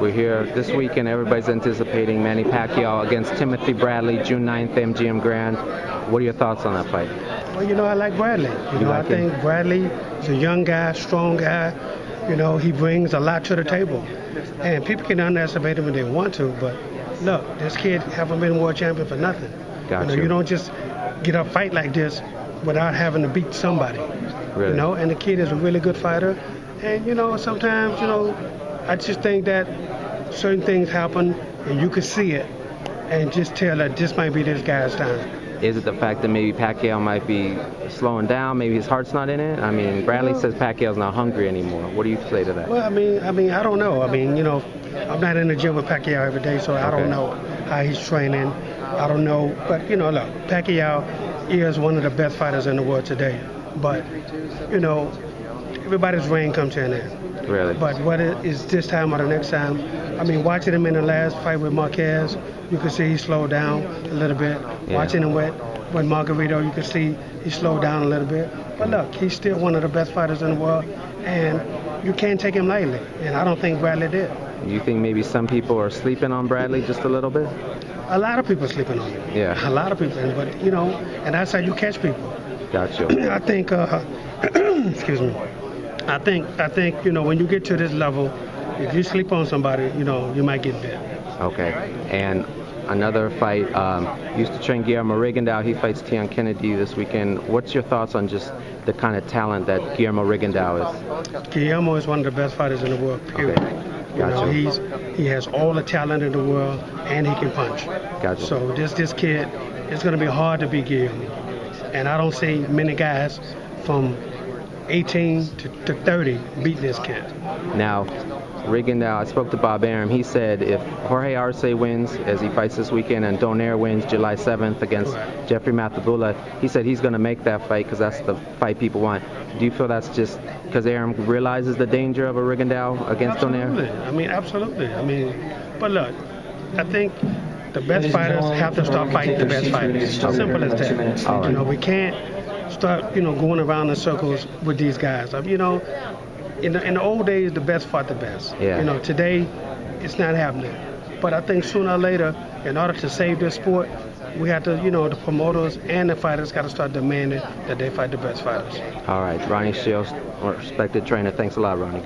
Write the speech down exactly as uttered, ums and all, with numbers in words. We're here this weekend. Everybody's anticipating Manny Pacquiao against Timothy Bradley, June ninth, M G M Grand. What are your thoughts on that fight? Well, you know, I like Bradley. You, you know, like I him? think Bradley is a young guy, strong guy. You know, he brings a lot to the table. And people can underestimate him if they want to, but look, this kid haven't been world champion for nothing. Got you know, you. you don't just get a fight like this without having to beat somebody. Really? You know, and the kid is a really good fighter. And, you know, sometimes, you know, I just think that certain things happen and you can see it and just tell that this might be this guy's time. Is it the fact that maybe Pacquiao might be slowing down? Maybe his heart's not in it? I mean, Bradley says Pacquiao's not hungry anymore. What do you say to that? Well, I mean, I mean, I don't know. I mean, you know, I'm not in the gym with Pacquiao every day, so okay. I don't know how he's training. I don't know. But, you know, look, Pacquiao is one of the best fighters in the world today. But, you know, everybody's reign comes to an end. Really? But whether it's this time or the next time, I mean, watching him in the last fight with Marquez, you can see he slowed down a little bit. Yeah. Watching him with, with Margarito, you can see he slowed down a little bit. But look, he's still one of the best fighters in the world, and you can't take him lightly. And I don't think Bradley did. You think maybe some people are sleeping on Bradley just a little bit? A lot of people are sleeping on him. Yeah. A lot of people. But, you know, and that's how you catch people. Gotcha. I think, uh, excuse me. I think, I think, you know, when you get to this level, if you sleep on somebody, you know, you might get bit. Okay. And another fight, um, used to train Guillermo Rigondeaux. He fights Tion Kennedy this weekend. What's your thoughts on just the kind of talent that Guillermo Rigondeaux is? Guillermo is one of the best fighters in the world, period. Okay. Gotcha. You know, he's, he has all the talent in the world, and he can punch. Gotcha. So this, this kid, it's going to be hard to beat Guillermo. And I don't see many guys from eighteen to thirty beating this kid. Now, Rigondeaux, I spoke to Bob Arum. He said if Jorge Arce wins, as he fights this weekend, and Donaire wins July seventh against right. Jeffrey Matabula, he said he's going to make that fight because that's the fight people want. Do you feel that's just because Arum realizes the danger of a Rigondeaux against absolutely. Donaire? I mean, absolutely. I mean, but look, I think the best fighters have to start fighting the best fighters. Simple as that. All right. You know, we can't start, you know, going around in circles with these guys. You know, in the, in the old days, the best fought the best. Yeah. You know, today, it's not happening. But I think sooner or later, in order to save this sport, we have to, you know, the promoters and the fighters got to start demanding that they fight the best fighters. All right. Ronnie Shields, respected trainer. Thanks a lot, Ronnie.